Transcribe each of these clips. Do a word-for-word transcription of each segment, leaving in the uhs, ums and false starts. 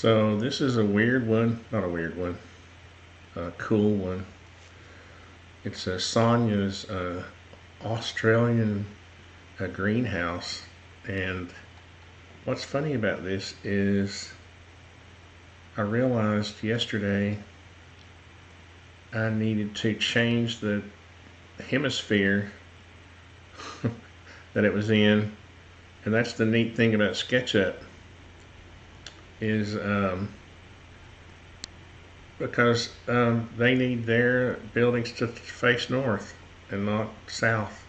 So this is a weird one, not a weird one, a cool one. It's a Sonja's uh, Australian uh, greenhouse, and what's funny about this is I realized yesterday I needed to change the hemisphere that it was in, and that's the neat thing about SketchUp is um, because um, they need their buildings to face north and not south.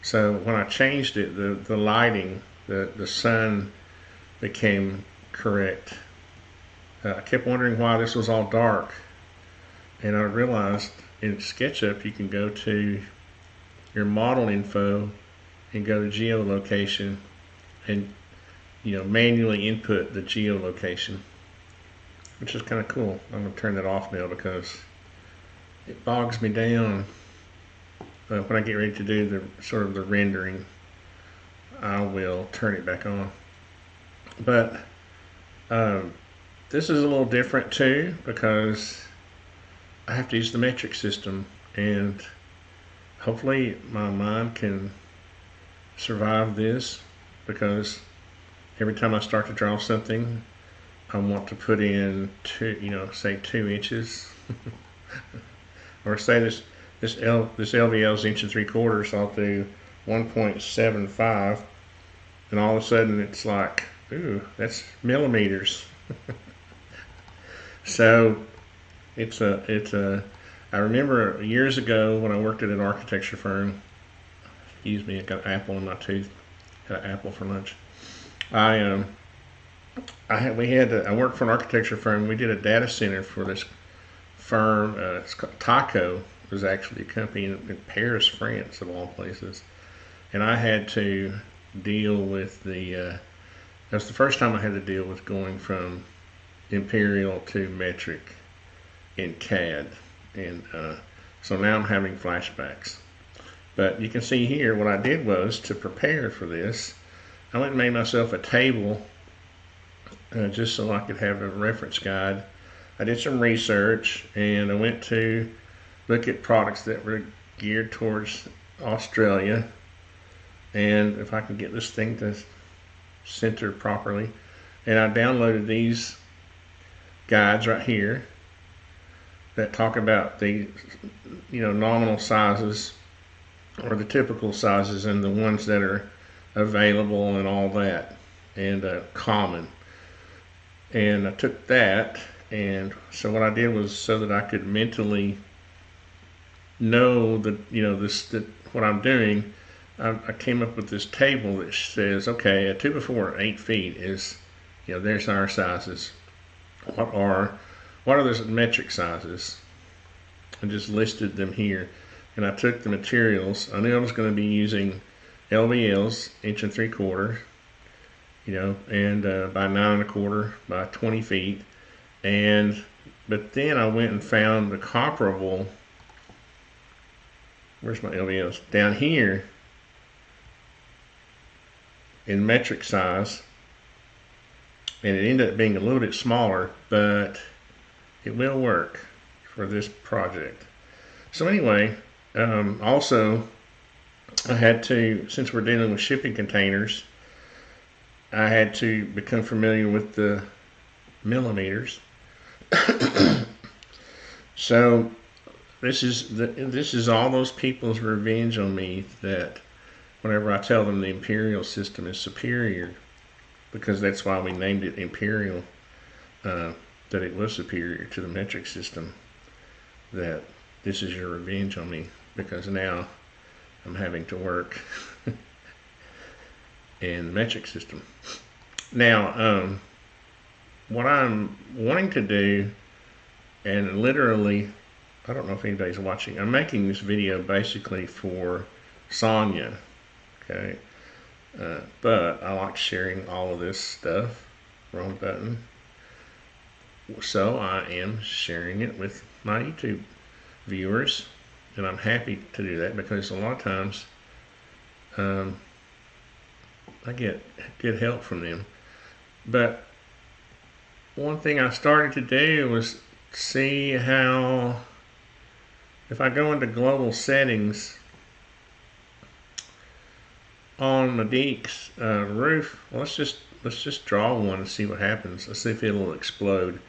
So when I changed it, the, the lighting, the, the sun became correct. Uh, I kept wondering why this was all dark, and I realized in SketchUp you can go to your model info and go to geolocation and, you know, manually input the geolocation, which is kind of cool. I'm going to turn that off now because it bogs me down. But when I get ready to do the sort of the rendering, I will turn it back on. But um, this is a little different too, because I have to use the metric system, and hopefully my mind can survive this, because every time I start to draw something, I want to put in two, you know, say two inches, or say this this L this L V L is inch and three quarters. So I'll do one point seven five, and all of a sudden it's like, ooh, that's millimeters. So it's a it's a. I remember years ago when I worked at an architecture firm. Excuse me, I got an apple in my tooth. Got an apple for lunch. I um, I had, we had a, I worked for an architecture firm. We did a data center for this firm. Uh, it's called Taco. It was actually a company in, in Paris, France, of all places. And I had to deal with the. Uh, that's the first time I had to deal with going from imperial to metric in C A D, and uh, so now I'm having flashbacks. But you can see here what I did was, to prepare for this, I went and made myself a table uh, just so I could have a reference guide. I did some research, and I went to look at products that were geared towards Australia. And if I can get this thing to center properly, and I downloaded these guides right here that talk about the, you know, nominal sizes or the typical sizes and the ones that are available and all that, and uh, common. And I took that, and so what I did was, so that I could mentally know that, you know, this, that what I'm doing, I, I came up with this table that says, okay, a two before eight feet is, you know, there's our sizes. What are what are those metric sizes? I just listed them here, and I took the materials. I knew I was going to be using L V Ls, inch and three quarter, you know, and uh, by nine and a quarter, by twenty feet. And, but then I went and found the comparable, where's my L V Ls? Down here in metric size. And it ended up being a little bit smaller, but it will work for this project. So anyway, um, also, I had to, since we're dealing with shipping containers, I had to become familiar with the millimeters. So this is the, this is all those people's revenge on me, that whenever I tell them the imperial system is superior, because that's why we named it imperial, uh, that it was superior to the metric system, that this is your revenge on me, because now I'm having to work in the metric system. Now, um, what I'm wanting to do, and literally, I don't know if anybody's watching, I'm making this video basically for Sonja, okay? Uh, but I like sharing all of this stuff. Wrong button. So I am sharing it with my YouTube viewers. And I'm happy to do that, because a lot of times um, I get good help from them. But one thing I started to do was see how, if I go into global settings on Madique's uh, roof, well, let's just let's just draw one and see what happens. Let's see if it'll explode.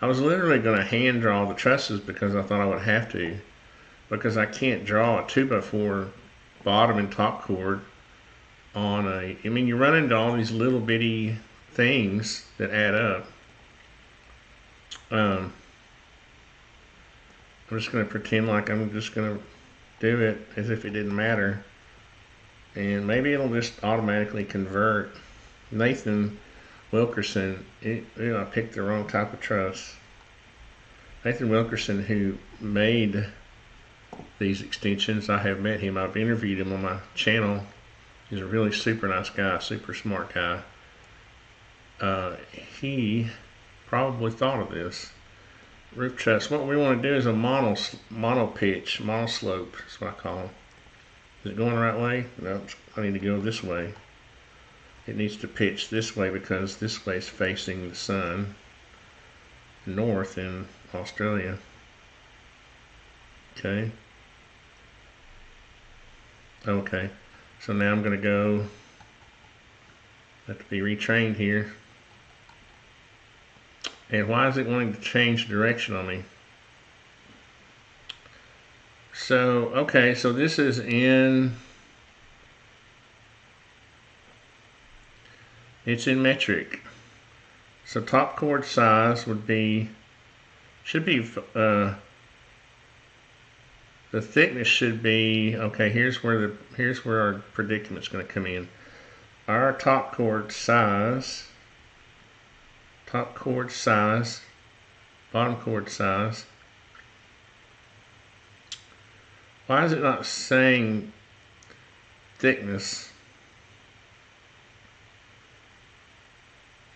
I was literally going to hand draw the trusses because I thought I would have to, because I can't draw a two by four bottom and top cord on a. I mean, you run into all these little bitty things that add up. Um, I'm just going to pretend like I'm just going to do it as if it didn't matter. And maybe it'll just automatically convert. Nathan Wilkerson, it, it, I picked the wrong type of truss. Nathan Wilkerson, who made these extensions, I have met him. I've interviewed him on my channel. He's a really super nice guy, super smart guy. Uh, he probably thought of this. Roof truss. What we want to do is a mono, mono pitch, mono slope. That's what I call them. Is it going the right way? No, I need to go this way. It needs to pitch this way because this way is facing the sun, north in Australia. Okay. Okay. So now I'm going to go, I have to be retrained here. And why is it wanting to change direction on me? So, okay, so this is in, it's in metric. So top chord size would be, should be, uh, the thickness should be, okay, here's where the, here's where our predicament's going to come in. Our top chord size, top chord size, bottom chord size. Why is it not saying thickness?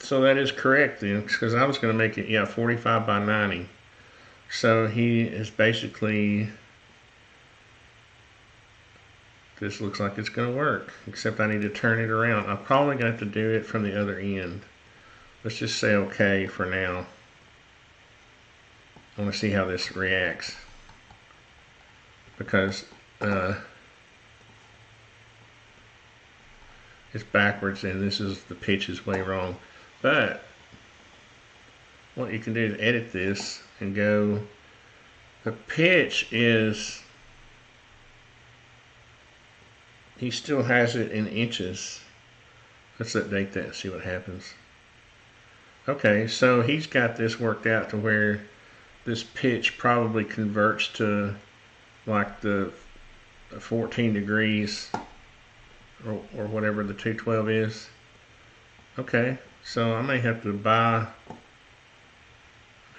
So that is correct then, because I was going to make it, yeah, forty-five by ninety. So he is basically, this looks like it's going to work, except I need to turn it around. I'm probably going to have to do it from the other end. Let's just say okay for now. I want to see how this reacts. Because uh, it's backwards and this is, the pitch is way wrong. But what you can do is edit this and go, the pitch is, he still has it in inches. Let's update that and see what happens. Okay, so he's got this worked out to where this pitch probably converts to like the fourteen degrees or, or whatever the two twelve is. Okay, so I may have to buy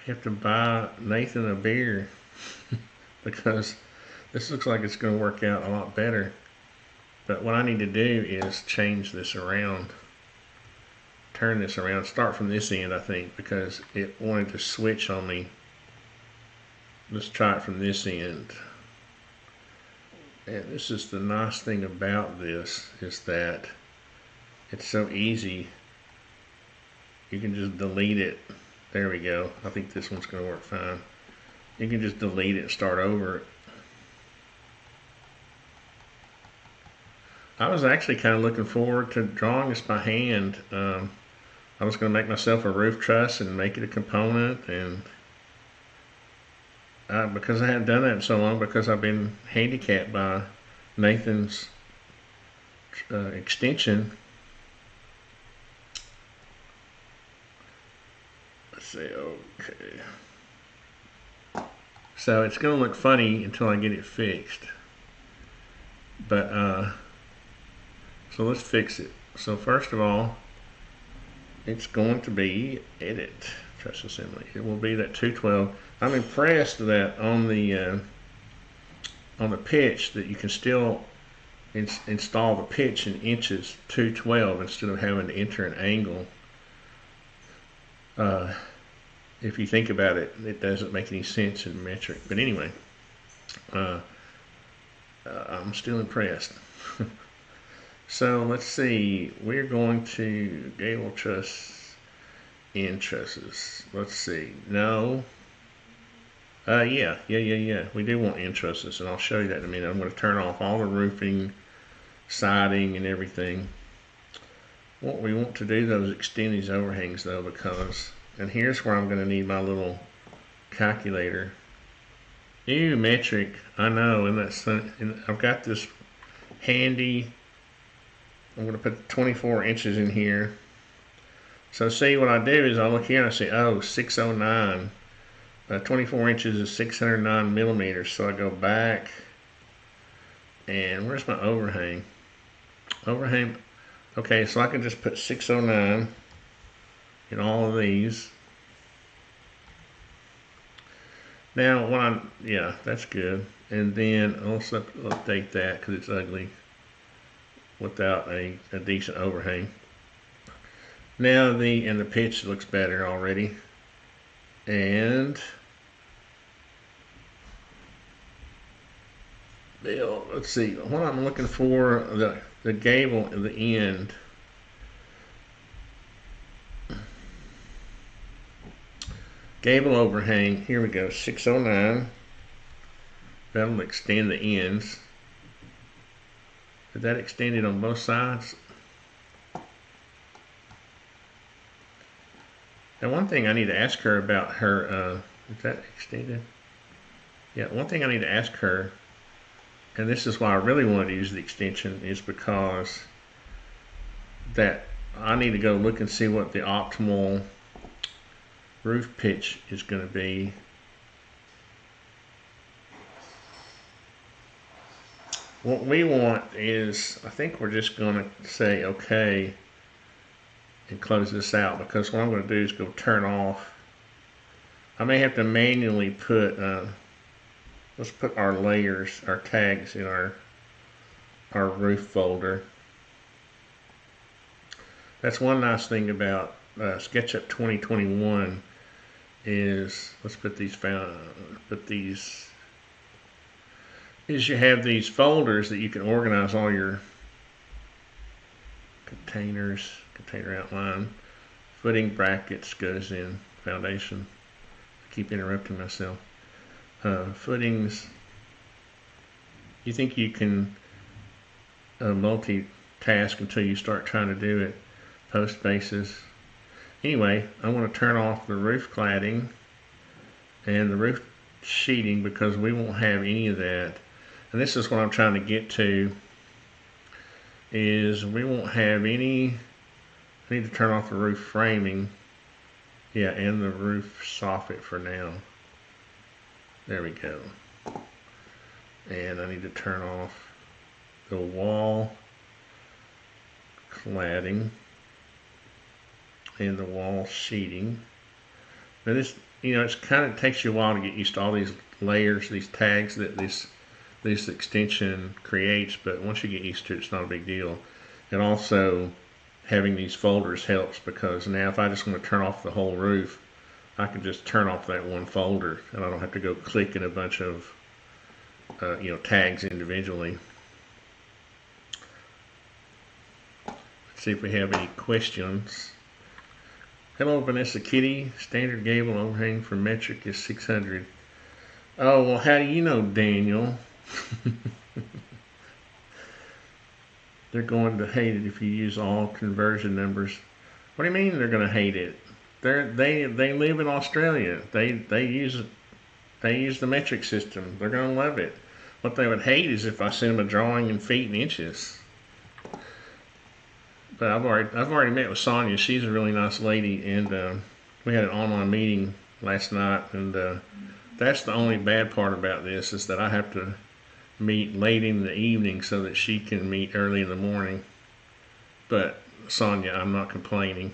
have to buy Nathan a beer because this looks like it's going to work out a lot better. But what I need to do is change this around, turn this around, start from this end, I think, because it wanted to switch on me. Let's try it from this end. And this is the nice thing about this, is that it's so easy. You can just delete it. There we go. I think this one's going to work fine. You can just delete it and start over. I was actually kind of looking forward to drawing this by hand. Um, I was going to make myself a roof truss and make it a component, and Uh, because I hadn't done that in so long, because I've been handicapped by Nathan's uh, extension. Let's see, okay. So it's going to look funny until I get it fixed. But, uh, so let's fix it. So first of all, it's going to be edit. Truss assembly. It will be that two twelve. I'm impressed that on the uh, on the pitch that you can still ins install the pitch in inches, two twelve, instead of having to enter an angle. Uh, if you think about it, it doesn't make any sense in metric. But anyway, uh, uh, I'm still impressed. So let's see. We're going to gable truss. interests. Let's see. No. Uh, yeah, yeah, yeah, yeah. We do want interests, and I'll show you that in a minute. I'm going to turn off all the roofing, siding, and everything. What we want to do, those extend these overhangs, though, because, and here's where I'm going to need my little calculator. Ew, metric. I know, and that's, and I've got this handy. I'm going to put twenty-four inches in here. So see, what I do is I look here and I say, oh, six oh nine. Uh, twenty-four inches is six hundred nine millimeters. So I go back, and where's my overhang? Overhang. Okay, so I can just put six oh nine in all of these. Now, when I, yeah, that's good. And then I'll also update that because it's ugly without a, a decent overhang. Now the, and the pitch looks better already. And let's see what I'm looking for, the, the gable at the end. Gable overhang, here we go, six oh nine. That'll extend the ends. Did that extend it on both sides? Now, one thing I need to ask her about her, uh, is that extended? Yeah, one thing I need to ask her, and this is why I really wanted to use the extension, is because that I need to go look and see what the optimal roof pitch is going to be. What we want is, I think we're just going to say, okay, and close this out, because what I'm going to do is go turn off. I may have to manually put, uh, let's put our layers, our tags in our, our roof folder. That's one nice thing about uh, SketchUp twenty twenty-one is, let's put these, uh, put these, is you have these folders that you can organize all your containers, container outline, footing, brackets goes in, foundation. I keep interrupting myself. Uh, footings. You think you can uh, multitask until you start trying to do it. Post bases. Anyway, I want to turn off the roof cladding and the roof sheeting because we won't have any of that. And this is what I'm trying to get to, is we won't have any. I need to turn off the roof framing, yeah, and the roof soffit for now. There we go. And I need to turn off the wall cladding and the wall sheeting. Now this, you know, it's kind of takes you a while to get used to all these layers, these tags that this this extension creates, but once you get used to it, it's not a big deal. And also, having these folders helps, because now if I just want to turn off the whole roof, I can just turn off that one folder, and I don't have to go clicking a bunch of uh, you know, tags individually. Let's see if we have any questions. Hello, Vanessa Kitty. Standard gable overhang for metric is six hundred. Oh, well, how do you know, Daniel? They're going to hate it if you use all conversion numbers. What do you mean they're going to hate it? They're, they they live in Australia. They they use they use the metric system. They're going to love it. What they would hate is if I sent them a drawing in feet and inches. But I've already I've already met with Sonja. She's a really nice lady, and uh, we had an online meeting last night. And uh, that's the only bad part about this, is that I have to meet late in the evening so that she can meet early in the morning. But Sonja, I'm not complaining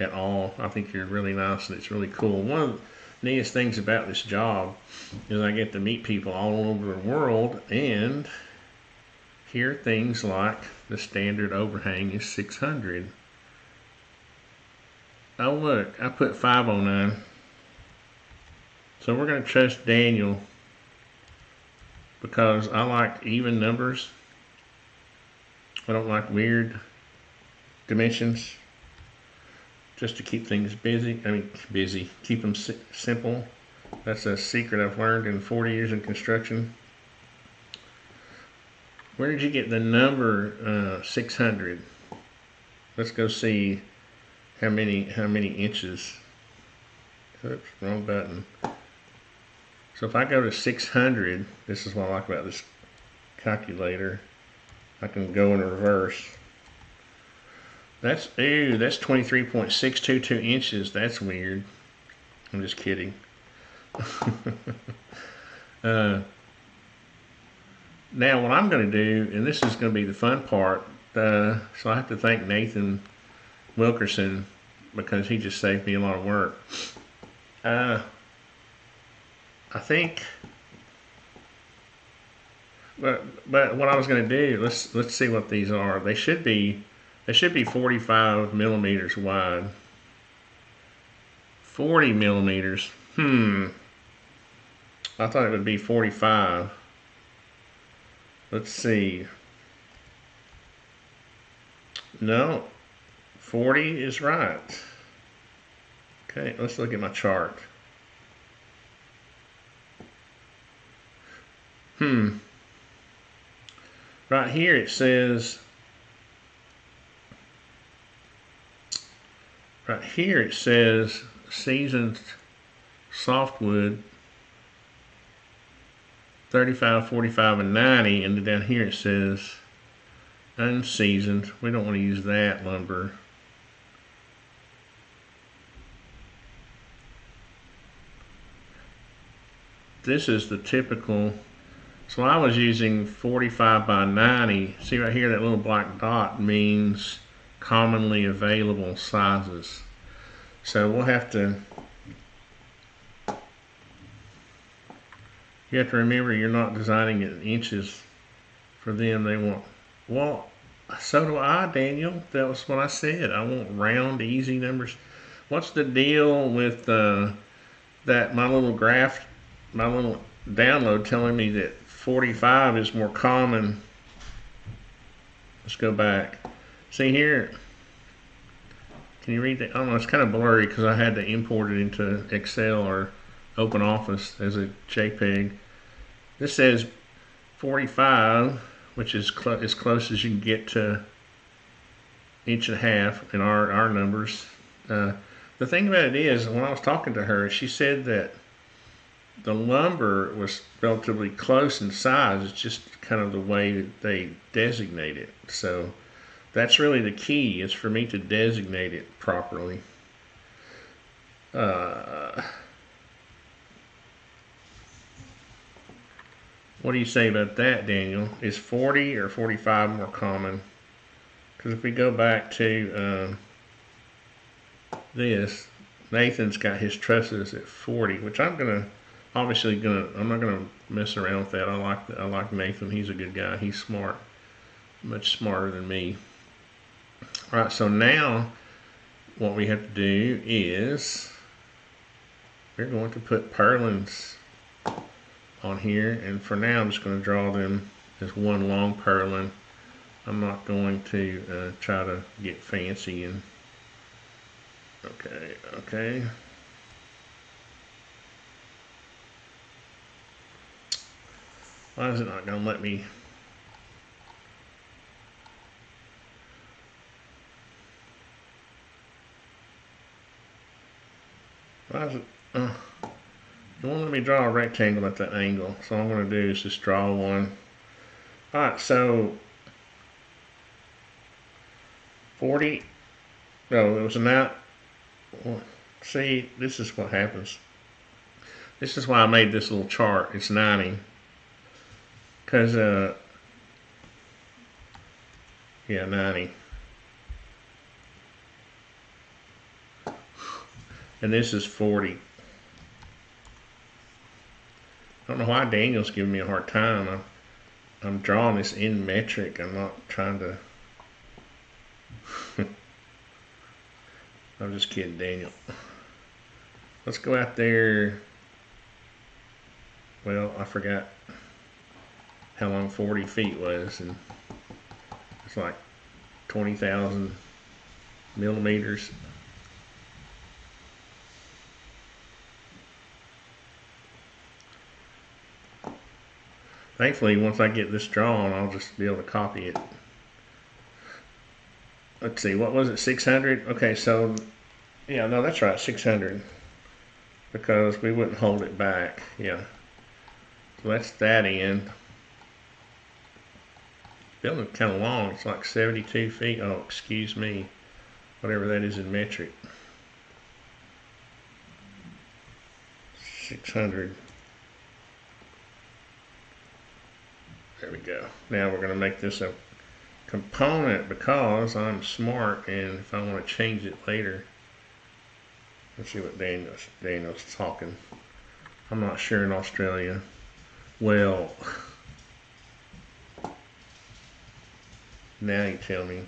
at all. I think you're really nice, and it's really cool. One of the neatest things about this job is I get to meet people all over the world and hear things like the standard overhang is six hundred. Oh look, I put five oh nine. So we're going to trust Daniel, because I like even numbers. I don't like weird dimensions. just to keep things busy. I mean, busy. Keep them si simple. That's a secret I've learned in forty years in construction. Where did you get the number uh, six hundred? Let's go see how many how many inches. Oops, wrong button. So if I go to six hundred, this is what I like about this calculator. I can go in reverse. That's, ooh, that's twenty-three point six two two inches. That's weird. I'm just kidding. uh, now what I'm going to do, and this is going to be the fun part, uh, so I have to thank Nathan Wilkerson because he just saved me a lot of work. Uh, I think, but, but what I was going to do, let's, let's see what these are. They should be, they should be forty-five millimeters wide. forty millimeters. Hmm. I thought it would be forty-five. Let's see. No, forty is right. Okay, let's look at my chart. Hmm. Right here it says, right here it says seasoned softwood thirty-five, forty-five, and ninety, and down here it says unseasoned. We don't want to use that lumber. This is the typical. So I was using forty-five by ninety. See right here, that little black dot means commonly available sizes. So we'll have to, you have to remember you're not designing it in inches for them. They want, well, so do I, Daniel. That was what I said. I want round, easy numbers. What's the deal with uh, that, my little graph, my little download telling me that forty-five is more common? Let's go back. See here, can you read that? I don't know, it's kind of blurry because I had to import it into Excel or Open Office as a JPEG. This says forty-five, which is cl as close as you can get to inch and a half in our, our numbers. Uh, the thing about it is, when I was talking to her, she said that the lumber was relatively close in size. It's just kind of the way that they designate it. So that's really the key, is for me to designate it properly. Uh, what do you say about that, Daniel? Is forty or forty-five more common? Because if we go back to uh, this, Nathan's got his trusses at forty, which I'm going to, obviously gonna, I'm not gonna mess around with that. I like I like Nathan. He's a good guy. He's smart, much smarter than me. All right. So now, what we have to do is we're going to put purlins on here, and for now, I'm just going to draw them as one long purlin. I'm not going to uh, try to get fancy and okay, okay. Why is it not going to let me? Why is it? Uh, it won't let me draw a rectangle at that angle. So all I'm going to do is just draw one. All right, so forty. No, it was not. See, this is what happens. This is why I made this little chart. It's ninety. Because, uh, yeah, ninety. And this is forty. I don't know why Daniel's giving me a hard time. I'm, I'm drawing this in metric. I'm not trying to. I'm just kidding, Daniel. Let's go out there. Well, I forgot how long forty feet was, and it's like twenty thousand millimeters. Thankfully, once I get this drawn, I'll just be able to copy it. Let's see, what was it, six hundred? Okay, so, yeah, no, that's right, six hundred. Because we wouldn't hold it back, yeah. So that's that end. Building kind of long, it's like seventy-two feet. Oh, excuse me, whatever that is in metric. six hundred. There we go. Now we're going to make this a component because I'm smart, and if I want to change it later. Let's see what Daniel's, Daniel's talking. I'm not sure in Australia. Well, now you tell me.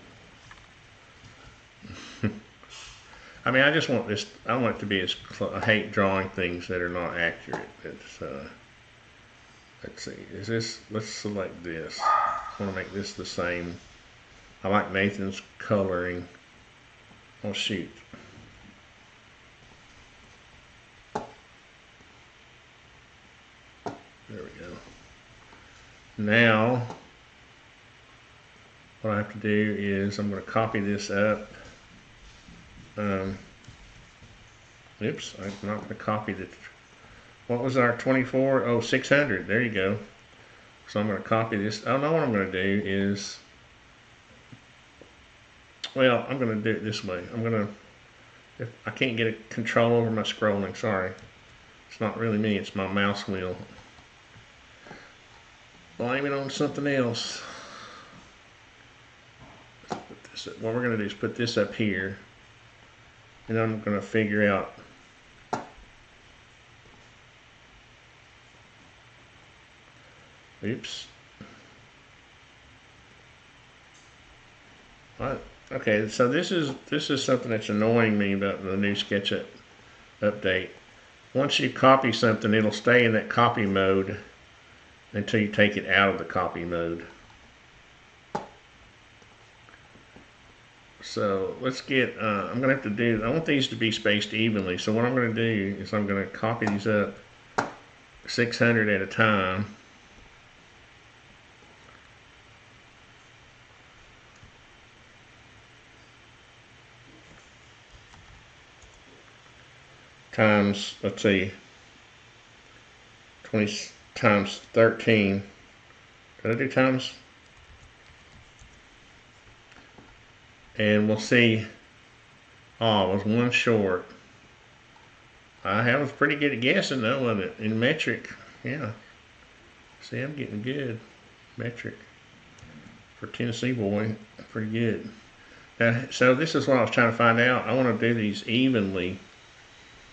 I mean, I just want this, I want it to be as close. I hate drawing things that are not accurate. It's, uh, let's see, is this, let's select this. I want to make this the same. I like Nathan's coloring. Oh, shoot. There we go. Now, what I have to do is I'm going to copy this up. Um, oops, I'm not going to copy the. What was our twenty-four? Oh, six hundred. There you go. So I'm going to copy this. I don't know what I'm going to do is. Well, I'm going to do it this way. I'm going to. If I can't get a control over my scrolling. Sorry, it's not really me. It's my mouse wheel. Blame it on something else. Let's put this up. What we're going to do is put this up here. And I'm going to figure out oops what? Okay, so this is this is something that's annoying me about the new SketchUp update. Once you copy something, it'll stay in that copy mode until you take it out of the copy mode. So let's get, uh, I'm going to have to do, I want these to be spaced evenly. So what I'm going to do is I'm going to copy these up six hundred at a time. Times, let's see, twenty times thirteen. Did I do times? And we'll see. Oh, it was one short. I was pretty good at guessing though, wasn't it? In metric, yeah. See, I'm getting good. Metric for Tennessee boy, pretty good. Now, so this is what I was trying to find out. I want to do these evenly.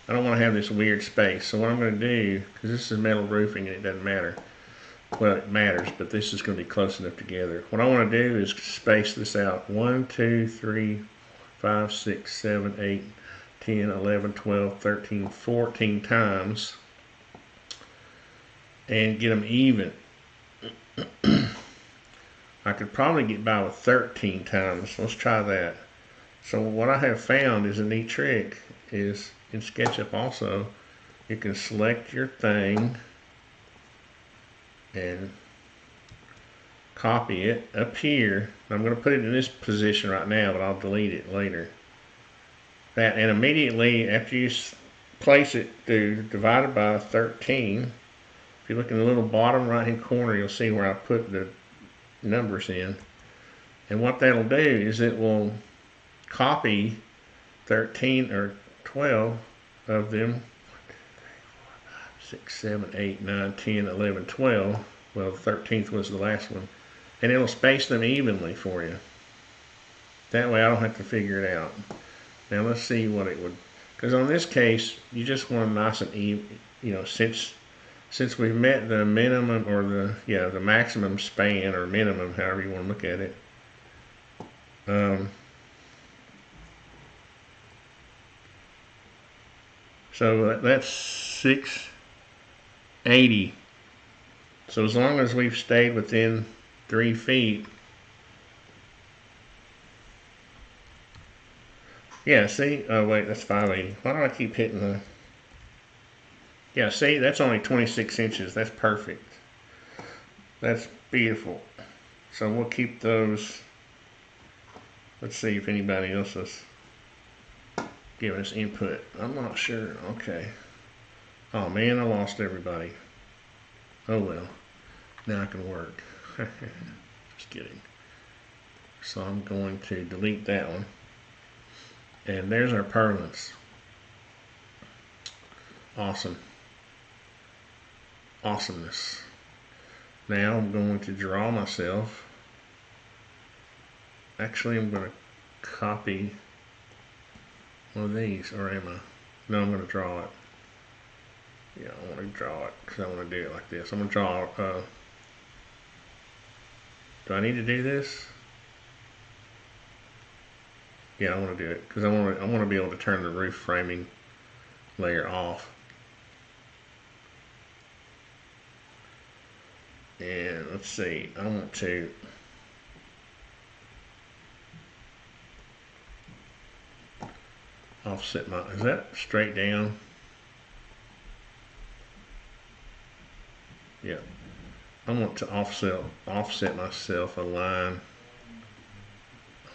I don't want to have this weird space. So what I'm going to do, because this is metal roofing and it doesn't matter. Well, it matters, but this is going to be close enough together. What I want to do is space this out. one, two, three, five, six, seven, eight, ten, eleven, twelve, thirteen, fourteen times. And get them even. I could probably get by with thirteen times. Let's try that. So what I have found is a neat trick is in SketchUp also, you can select your thing and copy it up here. I'm going to put it in this position right now, but I'll delete it later. That, and immediately after you place it, do divided by thirteen. If you look in the little bottom right hand corner, you'll see where I put the numbers in. And what that'll do is it will copy thirteen or twelve of them. six, seven, eight, nine, ten, eleven, twelve. Well, the thirteenth was the last one. And it'll space them evenly for you. That way I don't have to figure it out. Now let's see what it would... Because on this case, you just want them nice and even. You know, since since we've met the minimum or the, yeah, the maximum span or minimum, however you want to look at it. Um... So that's six eighty. So as long as we've stayed within three feet. Yeah, see? Oh, wait, that's five eighty. Why do I keep hitting the... Yeah, see? That's only twenty-six inches. That's perfect. That's beautiful. So we'll keep those. Let's see if anybody else is giving us input. I'm not sure. Okay. Oh man, I lost everybody. Oh well. Now I can work. Just kidding. So I'm going to delete that one. And there's our purlins. Awesome. Awesomeness. Now I'm going to draw myself. Actually, I'm going to copy one of these, or am I? No, I'm going to draw it. Yeah, I want to draw it because I want to do it like this. I'm going to draw. Uh, do I need to do this? Yeah, I want to do it because I want to. I want to be able to turn the roof framing layer off. And let's see. I want to. Offset my, is that straight down? Yeah. I want to offset offset myself a line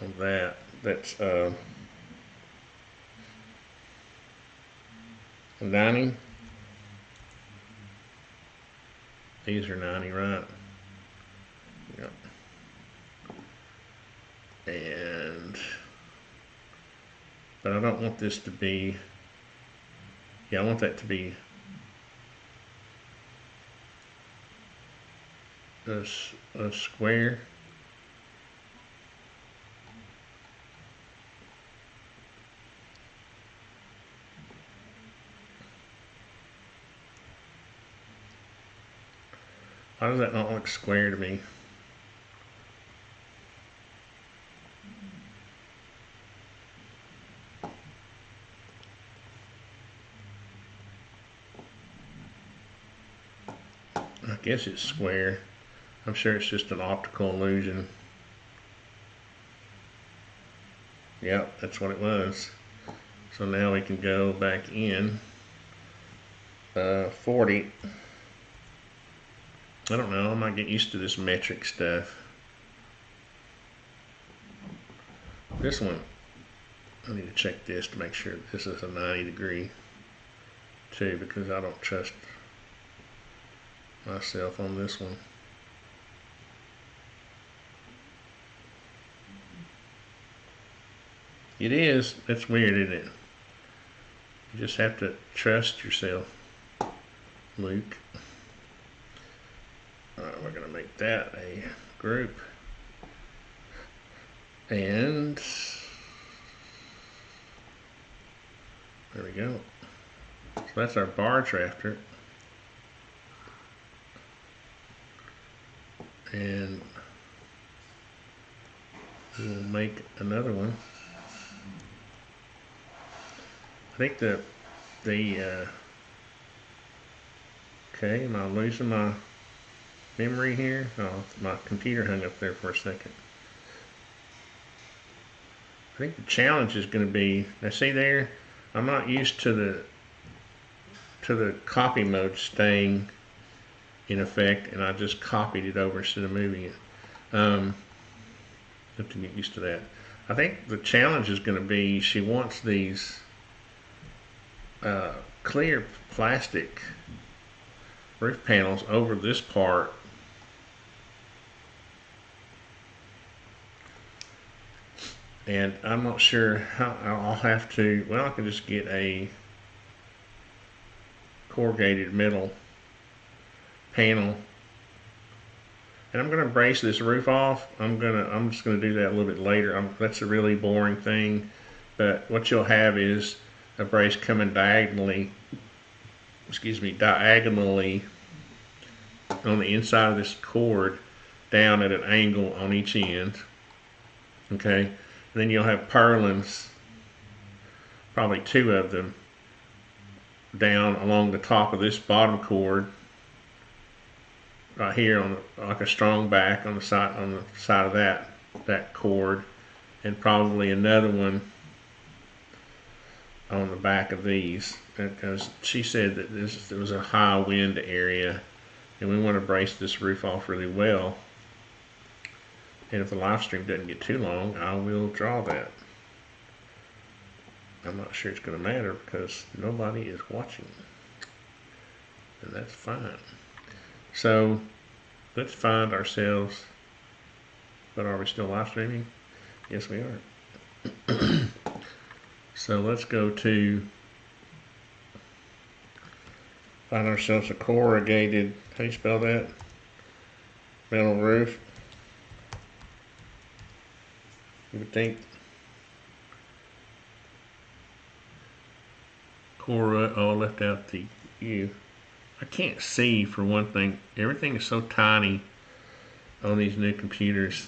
on that. That's uh, ninety. These are ninety, right? Yeah. And but I don't want this to be, yeah, I want that to be a, a square. Why does that not look square to me? I guess it's square. I'm sure it's just an optical illusion. Yep, that's what it was. So now we can go back in. Uh, forty. I don't know, I might get used to this metric stuff. This one, I need to check this to make sure this is a ninety degree too, because I don't trust myself on this one. It is. That's weird, isn't it? You just have to trust yourself, Luke. Alright, we're gonna make that a group. And there we go. So that's our barge rafter. And we'll make another one. I think the the uh, okay. Am I losing my memory here? Oh, my computer hung up there for a second. I think the challenge is going to be. Now see there, I'm not used to the to the copy mode staying in effect, and I just copied it over instead of moving it. Um, have to get used to that. I think the challenge is going to be she wants these uh, clear plastic roof panels over this part. And I'm not sure how. I'll have to, well, I can just get a corrugated metal panel, and I'm going to brace this roof off. I'm gonna I'm just going to do that a little bit later. I'm, that's a really boring thing, but what you'll have is a brace coming diagonally, excuse me, diagonally on the inside of this cord down at an angle on each end. Okay, and then you'll have purlins, probably two of them, down along the top of this bottom cord. Right here on the, like a strong back on the side on the side of that that cord, and probably another one on the back of these, because she said that this there was a high wind area and we want to brace this roof off really well. And if the live stream doesn't get too long, I will draw that. I'm not sure it's going to matter because nobody is watching. And that's fine. So let's find ourselves. But are we still live streaming? Yes, we are. So let's go to find ourselves a corrugated, how do you spell that? Metal roof. You would think Cora, oh, left out the U. I can't see for one thing. Everything is so tiny on these new computers.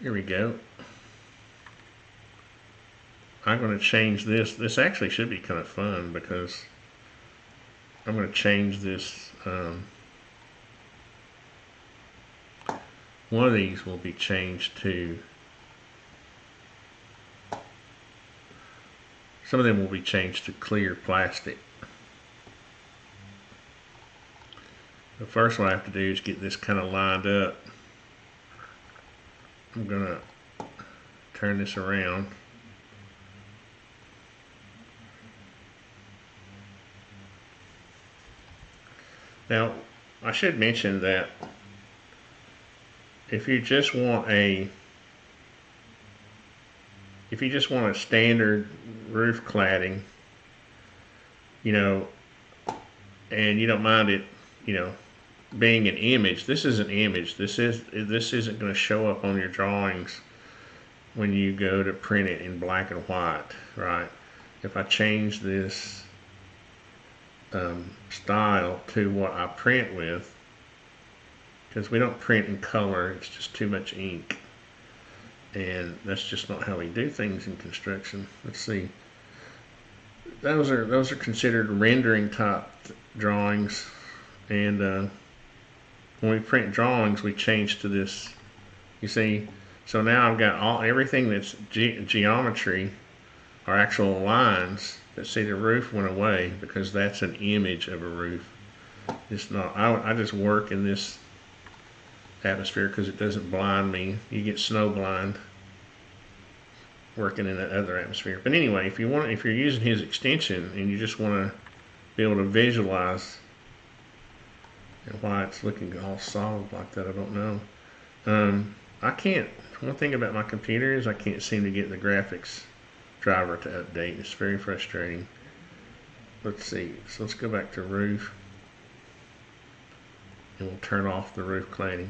Here we go. I'm going to change this. This actually should be kind of fun because I'm going to change this. Um, one of these will be changed to. Some of them will be changed to clear plastic. The first one I have to do is get this kind of lined up. I'm going to turn this around. Now, I should mention that if you just want a if you just want a standard roof cladding, you know, and you don't mind it, you know, being an image. This is an image. This is this isn't going to show up on your drawings when you go to print it in black and white, right? If I change this um, style to what I print with, because we don't print in color, it's just too much ink, and that's just not how we do things in construction. Let's see. Those are those are considered rendering type drawings. And uh, when we print drawings, we change to this. You see, so now I've got all everything that's ge geometry, or actual lines. That see, the roof went away because that's an image of a roof. It's not. I, I just work in this atmosphere because it doesn't blind me. You get snow blind working in that other atmosphere. But anyway, if you want, if you're using his extension and you just want to be able to visualize. And why it's looking all solid like that, I don't know. Um, I can't, one thing about my computer is I can't seem to get the graphics driver to update. It's very frustrating. Let's see, so let's go back to roof. And we'll turn off the roof cladding.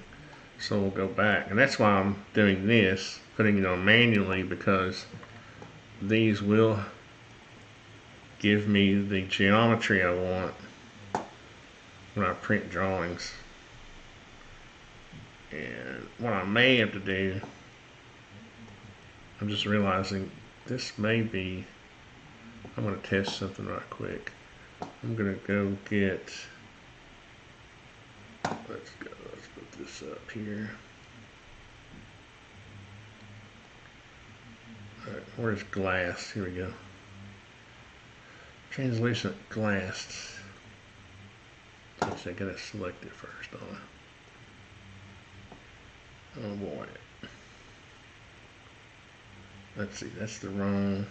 So we'll go back, and that's why I'm doing this, putting it on manually, because these will give me the geometry I want. When I print drawings. And what I may have to do, I'm just realizing this may be, I'm going to test something right quick. I'm going to go get, let's go, let's put this up here. All right, where's glass? Here we go. Translucent glass. So I gotta select it first, don't I? Oh boy. Let's see, that's the wrong.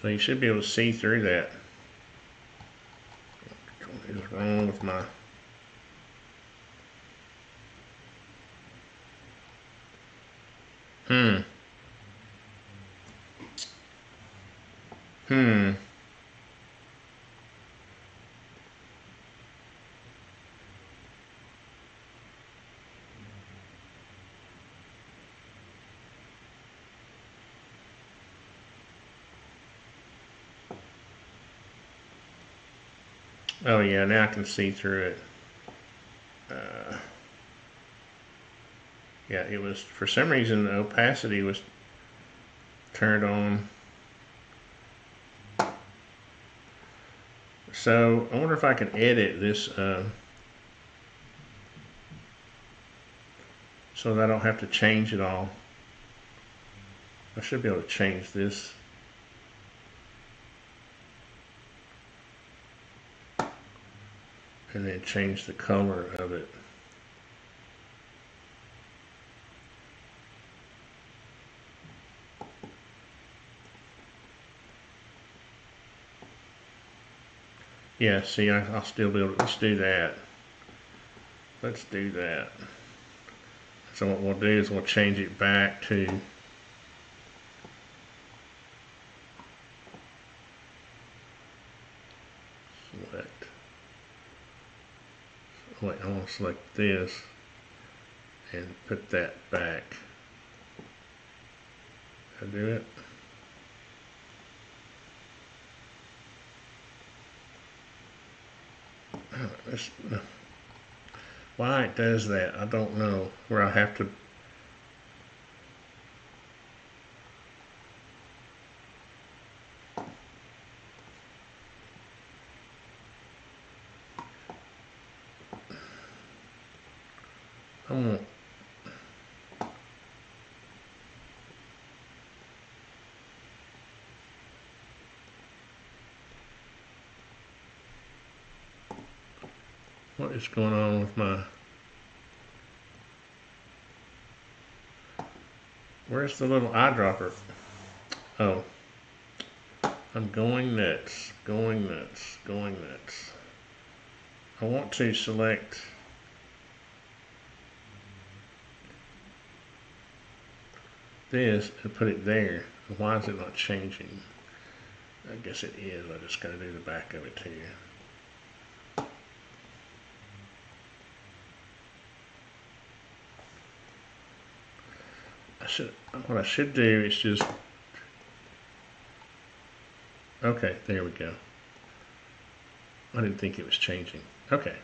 So you should be able to see through that. What is wrong with my Hmm. Hmm. Oh yeah, now I can see through it. Uh. Yeah, it was, for some reason, the opacity was turned on. So, I wonder if I can edit this, uh, so that I don't have to change it all. I should be able to change this. And then change the color of it. Yeah, see, I, I'll still be able to, let's do that. Let's do that. So what we'll do is we'll change it back to select. Wait, I want to select this and put that back. I do it. It's, why it does that, I don't know, where I have to I want What is going on with my, where's the little eyedropper? Oh, I'm going nuts, going nuts, going nuts. I want to select, this and put it there. Why is it not changing? I guess it is, I just gotta do the back of it too. Should, what I should do is just, okay, there we go. I didn't think it was changing. Okay.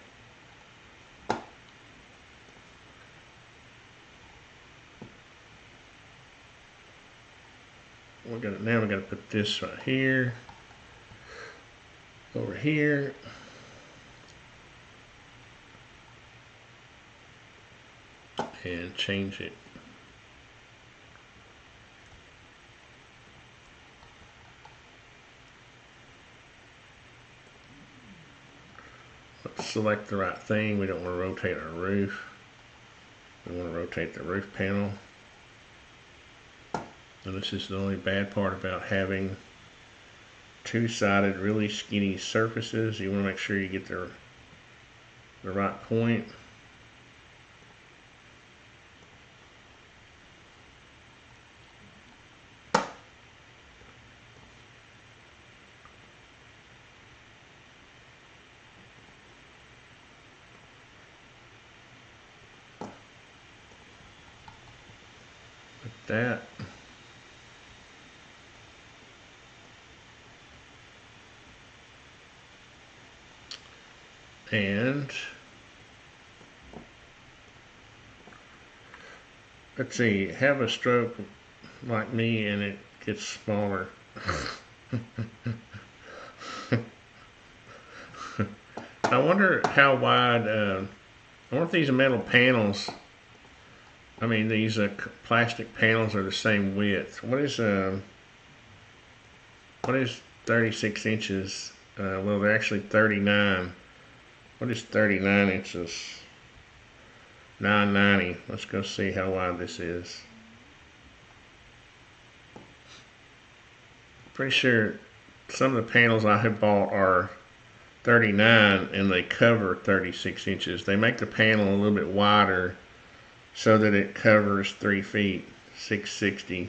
We're gonna, now we're gonna put this right here, over here. And change it. Select the right thing. We don't want to rotate our roof. We want to rotate the roof panel. And this is the only bad part about having two-sided, really skinny surfaces. You want to make sure you get the, the right point. That and let's see, have a stroke like me and it gets smaller. I wonder how wide uh, I wonder if these metal panels, I mean, these uh, plastic panels are the same width. What is uh, what is thirty-six inches? Uh, well, they're actually thirty-nine. What is thirty-nine inches? nine ninety. Let's go see how wide this is. Pretty sure some of the panels I have bought are thirty-nine and they cover thirty-six inches. They make the panel a little bit wider so that it covers three feet, six sixty.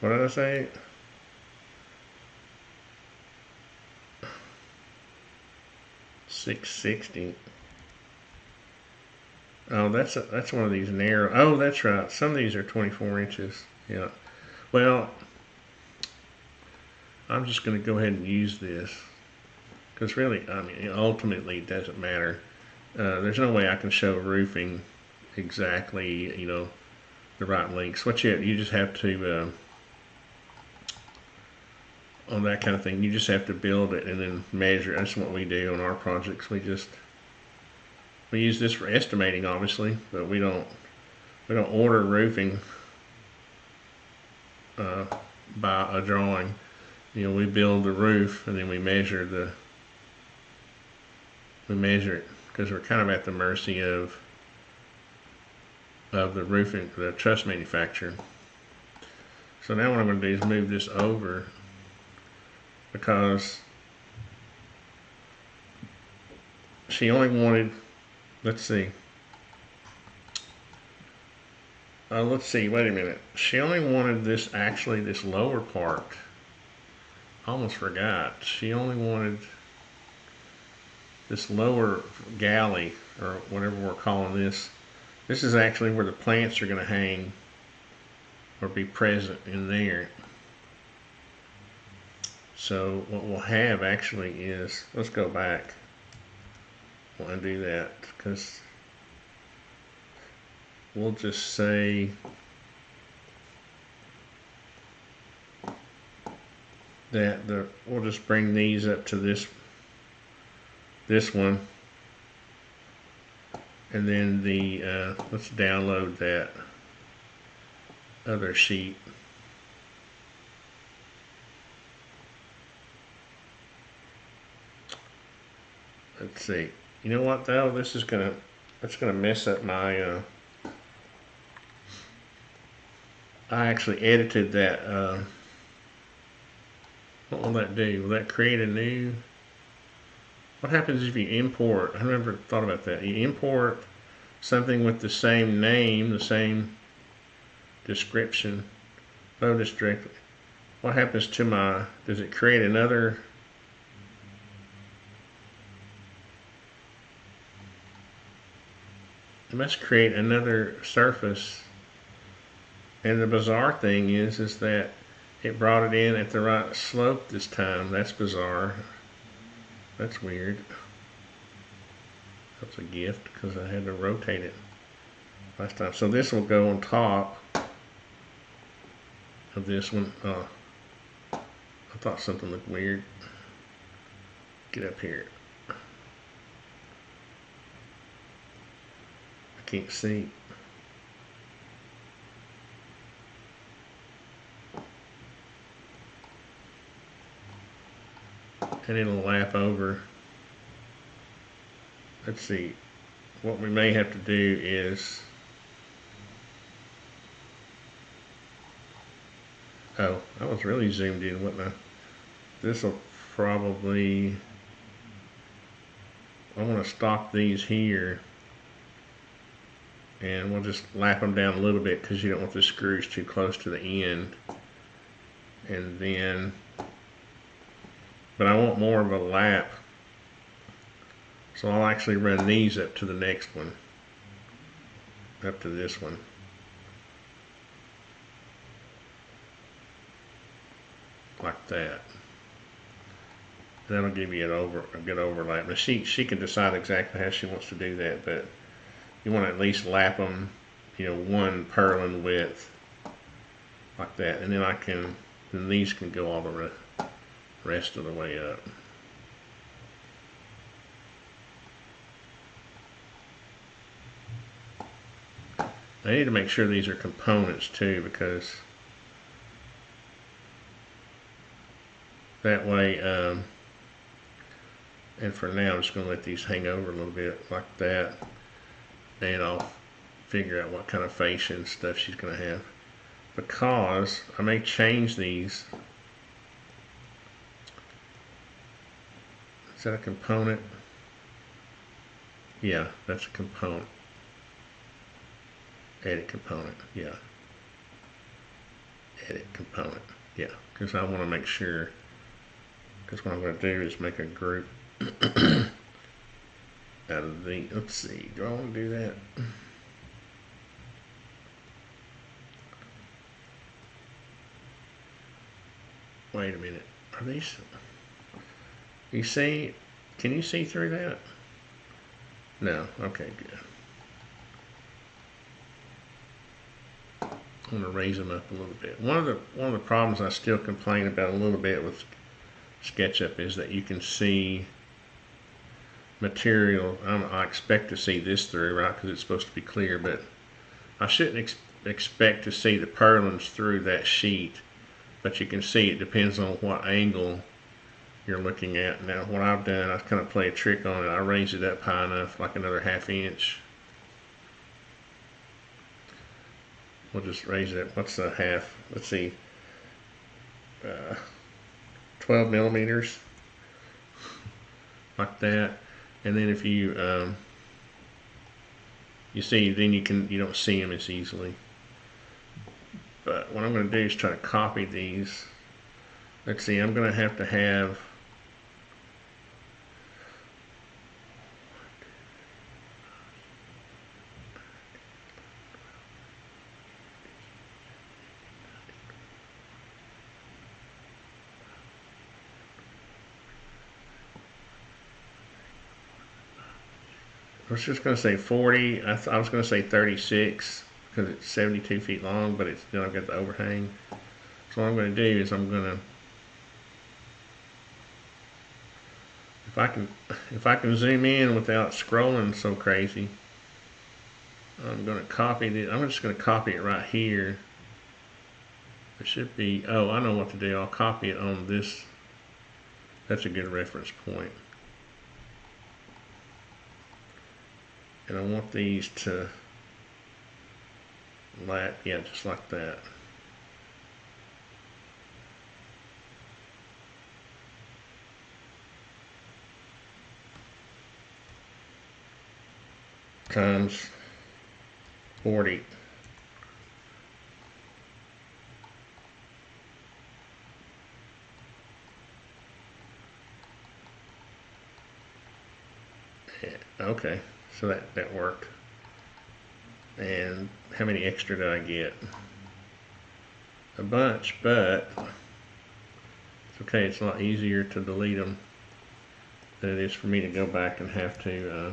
What did I say? six sixty. Oh, that's a, that's one of these narrow. Oh, that's right. Some of these are twenty-four inches. Yeah. Well, I'm just going to go ahead and use this because really, I mean, ultimately, it doesn't matter. Uh, there's no way I can show roofing exactly, you know, the right lengths. What you have, you just have to uh, on that kind of thing, you just have to build it and then measure. That's what we do on our projects. We just we use this for estimating, obviously, but we don't we don't order roofing uh, by a drawing. You know, we build the roof and then we measure the we measure it, because we're kind of at the mercy of of the roofing, the truss manufacturer. So now what I'm going to do is move this over, because she only wanted, let's see, uh, let's see, wait a minute, she only wanted this, actually this lower part, I almost forgot, she only wanted this lower galley, or whatever we're calling this. This is actually where the plants are going to hang or be present in there. So what we'll have actually is, let's go back. We'll undo that, because we'll just say that the, we'll just bring these up to this this one. And then the, uh, let's download that other sheet. Let's see. You know what though? This is gonna, it's gonna mess up my, uh, I actually edited that, uh, what will that do? Will that create a new? What happens if you import? I never thought about that. You import something with the same name, the same description. Load this directly. What happens to my? Does it create another? It must create another surface. And the bizarre thing is, is that it brought it in at the right slope this time. That's bizarre. That's weird. That's a gift, because I had to rotate it last time. So this will go on top of this one. Uh, I thought something looked weird. Get up here. I can't see. And it'll lap over. Let's see, what we may have to do is, oh, I was really zoomed in, wasn't I? This will probably, I want to stop these here, and we'll just lap them down a little bit, because you don't want the screws too close to the end. And then, but I want more of a lap, so I'll actually run these up to the next one, up to this one. Like that. And that'll give you an over, a good overlap. Now she, she can decide exactly how she wants to do that, but you want to at least lap them, you know, one purlin width, like that. And then I can, then these can go all the way, rest of the way up. I need to make sure these are components too, because that way, um, and for now I'm just going to let these hang over a little bit like that, and I'll figure out what kind of fascia and stuff she's going to have, because I may change these. Is that a component? Yeah, that's a component. Edit component, yeah. Edit component, yeah. Because I want to make sure, because what I'm going to do is make a group out of the, let's see, do I want to do that? Wait a minute, are these? You see, can you see through that? No, okay, good. I'm gonna raise them up a little bit. One of the one of the problems I still complain about a little bit with SketchUp is that you can see material. I, don't know, I expect to see this through, right? Because it's supposed to be clear, but I shouldn't ex expect to see the purlins through that sheet, but you can see it depends on what angle you're looking at. Now what I've done, I kind of play a trick on it. I raised it up high enough, like another half inch. We'll just raise it. What's the half? Let's see. Uh, twelve millimeters, like that. And then if you um, you see, then you can you don't see them as easily. But what I'm going to do is try to copy these. Let's see. I'm going to have to have. I was just going to say forty. I, th I was going to say thirty-six because it's seventy-two feet long, but it's then I've got the overhang. So what I'm going to do is I'm going to, if I can, if I can zoom in without scrolling so crazy, I'm going to copy this. I'm just going to copy it right here. It should be. Oh, I know what to do. I'll copy it on this. That's a good reference point. And I want these to lap, yeah, just like that. Times forty. Yeah, okay. So that, that worked. And how many extra did I get? A bunch, but it's okay. It's a lot easier to delete them than it is for me to go back and have to uh,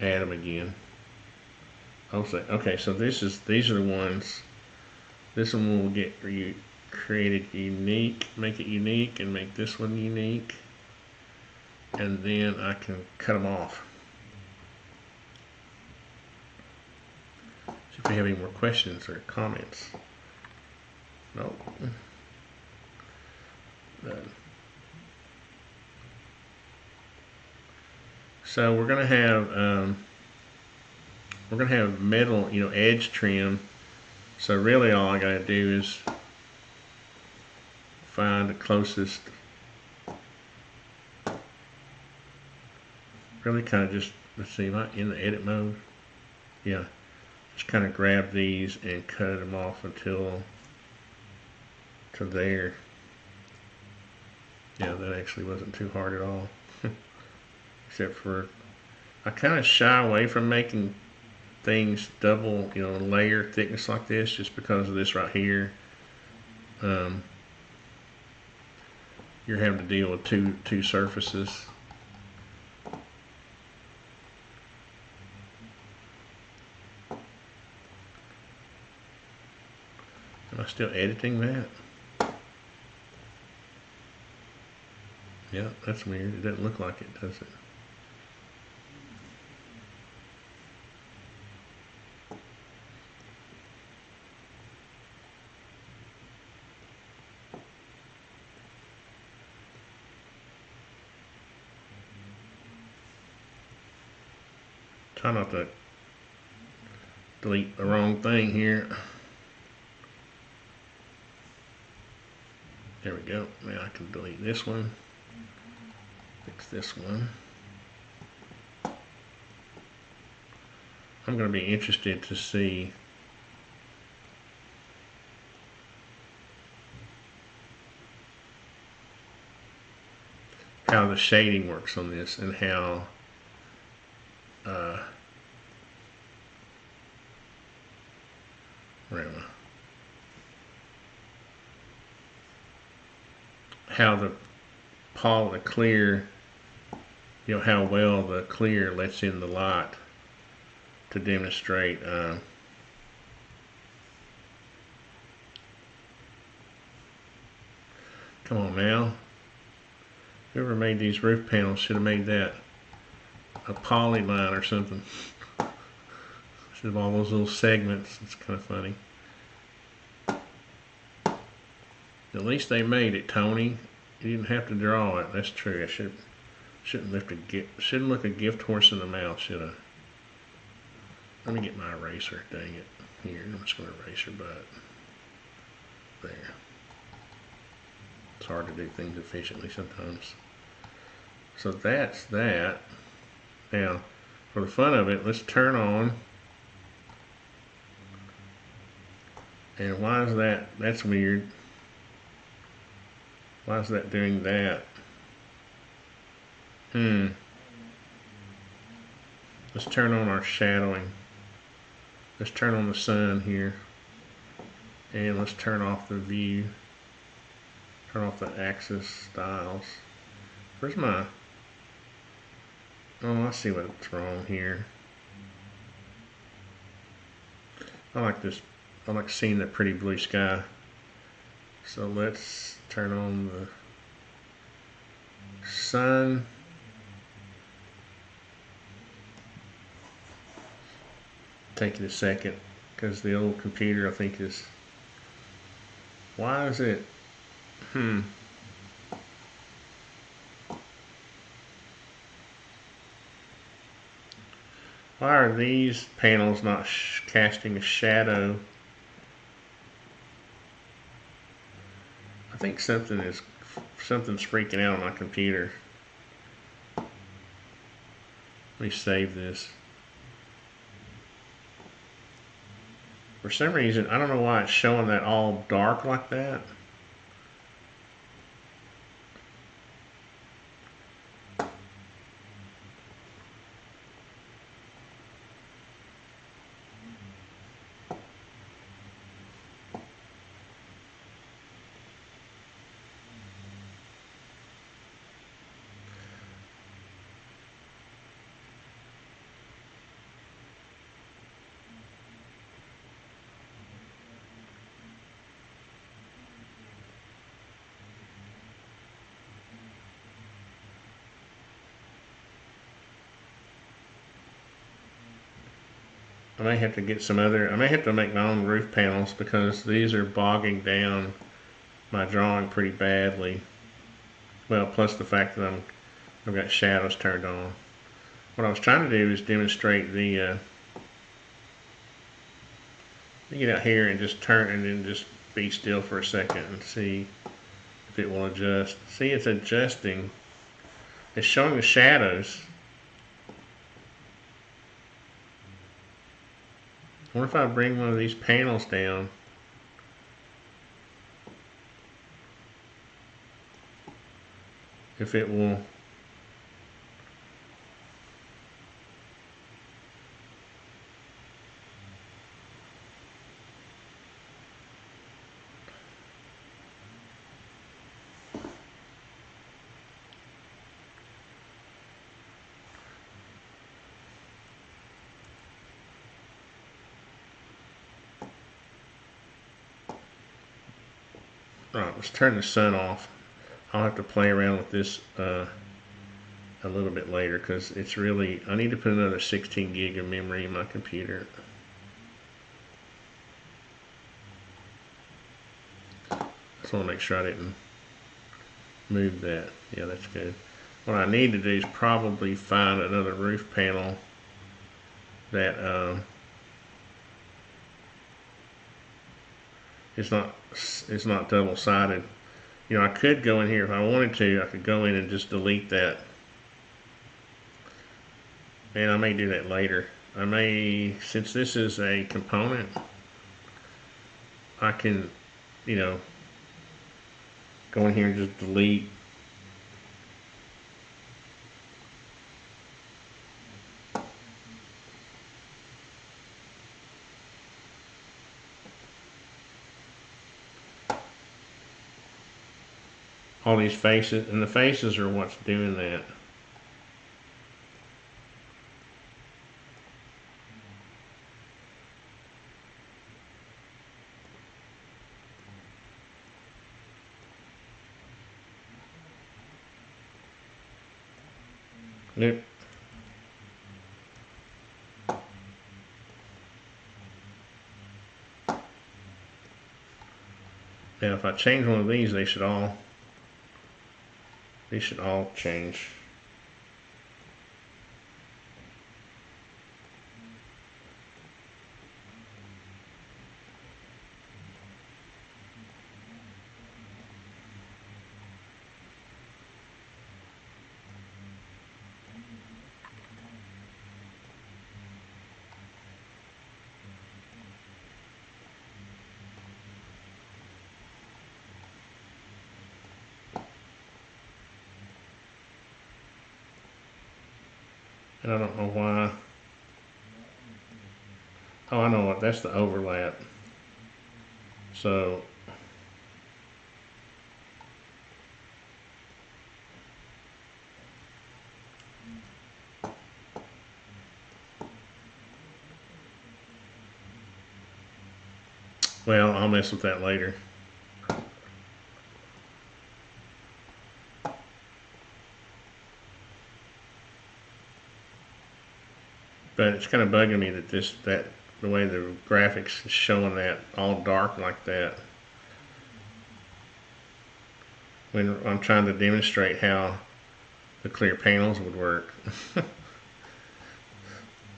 add them again. I'll say, okay, so this is, these are the ones, this one will get you created unique, make it unique, and make this one unique. And then I can cut them off. See if we have any more questions or comments. Nope. None. So we're gonna have um, we're gonna have metal, you know, edge trim. So really, all I gotta do is find the closest. Really kind of just, let's see, am I in the edit mode? Yeah, just kind of grab these and cut them off until to there. Yeah, that actually wasn't too hard at all. Except for, I kind of shy away from making things double, you know, layer thickness like this, just because of this right here. Um, you're having to deal with two two surfaces. Am I still editing that? Yeah, that's weird. It doesn't look like it, does it? Try not to delete the wrong thing here. There we go. Now I can delete this one. Fix this one. I'm going to be interested to see how the shading works on this and how uh, where am I? How the poly, the clear, you know, how well the clear lets in the light to demonstrate uh, come on now, whoever made these roof panels should have made that a polyline or something. Should have all those little segments. It's kind of funny. At least they made it, Tony. You didn't have to draw it. That's true. I should shouldn't lift a gift. Shouldn't look a gift horse in the mouth, should I? Let me get my eraser. Dang it! Here, I'm just going to erase your butt. There. It's hard to do things efficiently sometimes. So that's that. Now, for the fun of it, let's turn on. And why is that? That's weird. Why is that doing that? Hmm. Let's turn on our shadowing. Let's turn on the sun here. And let's turn off the view. Turn off the axis styles. Where's my... Oh, I see what's wrong here. I like this. I like seeing that pretty blue sky. So let's turn on the sun. Take it a second, because the old computer, I think, is... Why is it? Hmm. Why are these panels not sh casting a shadow? I think something is something's freaking out on my computer. Let me save this. For some reason, I don't know why it's showing that all dark like that. I may have to get some other, I may have to make my own roof panels, because these are bogging down my drawing pretty badly. Well, plus the fact that I'm, I've got shadows turned on. What I was trying to do is demonstrate the, uh, you get out here and just turn and then just be still for a second and see if it will adjust. See, it's adjusting. It's showing the shadows. What if I bring one of these panels down? If it will... Alright, let's turn the sun off. I'll have to play around with this uh, a little bit later, because it's really, I need to put another sixteen gig of memory in my computer. Just want to make sure I didn't move that. Yeah, that's good. What I need to do is probably find another roof panel that um, It's not, it's not double-sided. You know, I could go in here if I wanted to. I could go in and just delete that. And I may do that later. I may, since this is a component, I can, you know, go in here and just delete. All these faces, and the faces are what's doing that. Nope. Now if I change one of these, they should all they should all change. I don't know why. Oh, I know what, that's the overlap. So well, I'll mess with that later. But it's kind of bugging me that this that the way the graphics is showing that all dark like that, when I'm trying to demonstrate how the clear panels would work.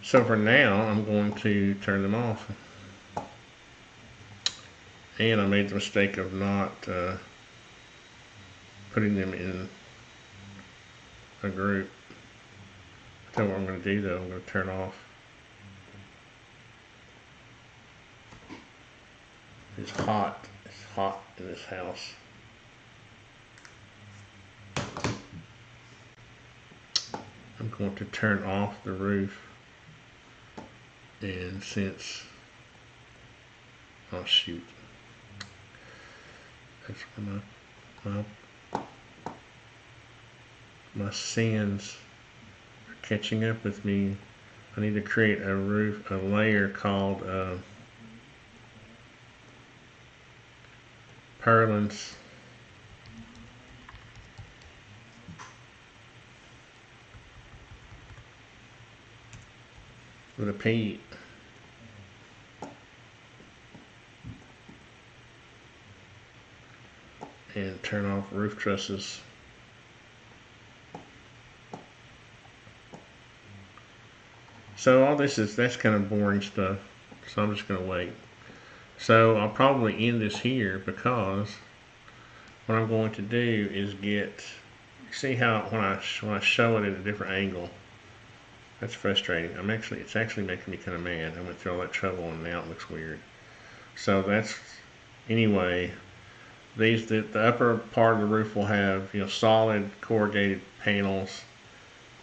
So for now, I'm going to turn them off. And I made the mistake of not uh, putting them in a group. Tell you what I'm going to do though, I'm going to turn off it's hot it's hot in this house. I'm going to turn off the roof, and since oh shoot that's my my, my sins catching up with me. I need to create a roof, a layer called uh, purlins. With a P. And turn off roof trusses. So all this is, that's kind of boring stuff, so I'm just going to wait. So I'll probably end this here, because what I'm going to do is get, see how when I, when I show it at a different angle, that's frustrating. I'm actually, it's actually making me kind of mad. I went through all that trouble and now it looks weird. So that's, anyway, these, the, the upper part of the roof will have, you know, solid corrugated panels,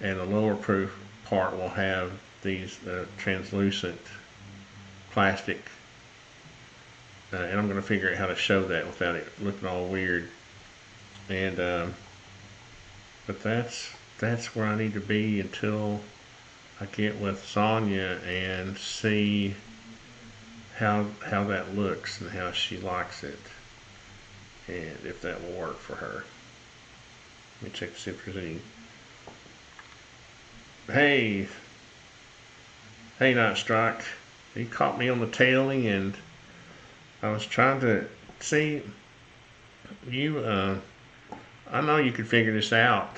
and the lower proof part will have these uh, translucent plastic, uh, and I'm going to figure out how to show that without it looking all weird. And um, but that's that's where I need to be until I get with Sonja and see how how that looks and how she likes it, and if that will work for her. Let me check to see if there's any. Hey. Hey, Night Strike. He caught me on the tail end. I was trying to see you. Uh, I know you could figure this out,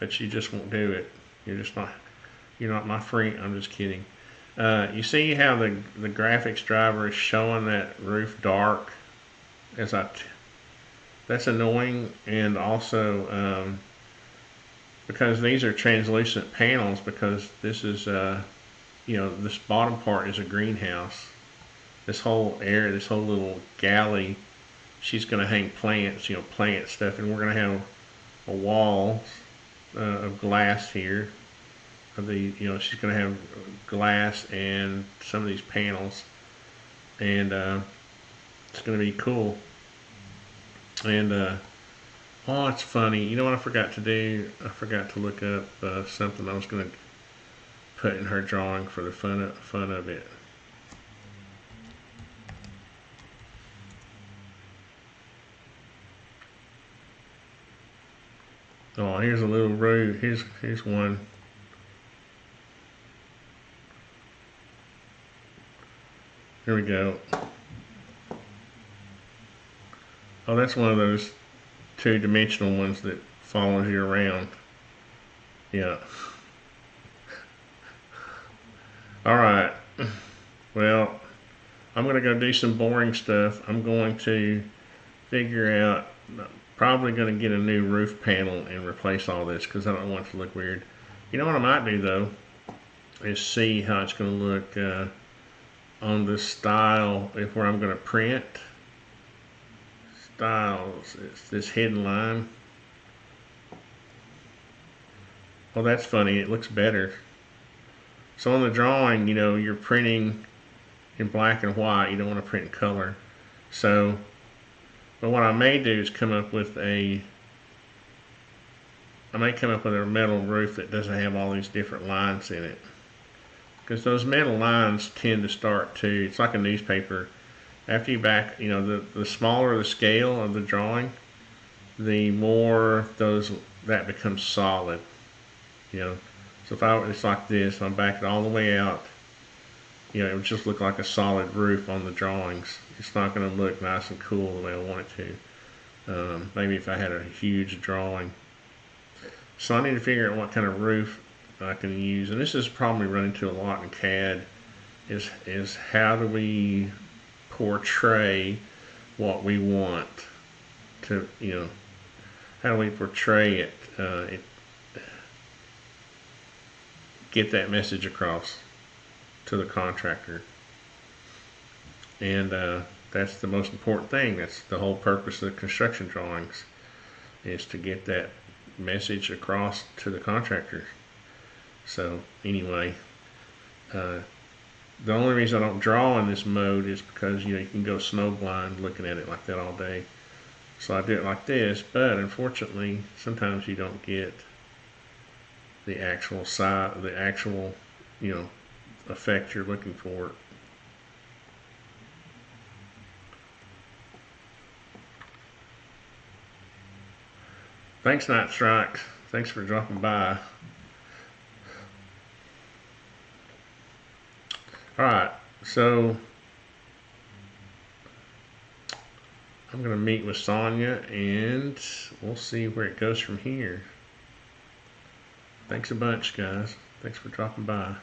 but you just won't do it. You're just not. You're not my friend. I'm just kidding. Uh, you see how the the graphics driver is showing that roof dark? As I, t that's annoying, and also um, because these are translucent panels. Because this is. Uh, You know, this bottom part is a greenhouse. This whole area, this whole little galley, she's going to hang plants, you know, plant stuff. And we're going to have a wall uh, of glass here. Of the, you know, she's going to have glass and some of these panels. And uh, it's going to be cool. And, uh, oh, it's funny. You know what I forgot to do? I forgot to look up uh, something I was going to put in her drawing for the fun of, fun of it. Oh, here's a little room. Here's here's one. Here we go. Oh, that's one of those two-dimensional ones that follows you around. Yeah. Alright. Well, I'm going to go do some boring stuff. I'm going to figure out, probably going to get a new roof panel and replace all this because I don't want it to look weird. You know what I might do though is see how it's going to look uh, on the style, if where I'm going to print styles. It's this hidden line. Well, that's funny. It looks better. So on the drawing, you know, you're printing in black and white. You don't want to print in color. So, but what I may do is come up with a, I may come up with a metal roof that doesn't have all these different lines in it. Because those metal lines tend to start to, it's like a newspaper. After you back, you know, the, the smaller the scale of the drawing, the more those, that becomes solid, you know. So if I, it's like this, I'm backed all the way out, you know, it would just look like a solid roof on the drawings. It's not going to look nice and cool the way I want it to. Um, maybe if I had a huge drawing. So I need to figure out what kind of roof I can use. And this is probably run into a lot in C A D, is, is how do we portray what we want to, you know, how do we portray it, uh, it get that message across to the contractor. And uh, that's the most important thing. That's the whole purpose of the construction drawings, is to get that message across to the contractor. So anyway, uh, the only reason I don't draw in this mode is because, you know, you can go snowblind looking at it like that all day. So I do it like this, but unfortunately sometimes you don't get the actual size, the actual, you know, effect you're looking for. Thanks, Night Strike. Thanks for dropping by. Alright, so I'm going to meet with Sonja and we'll see where it goes from here. Thanks a bunch, guys. Thanks for dropping by.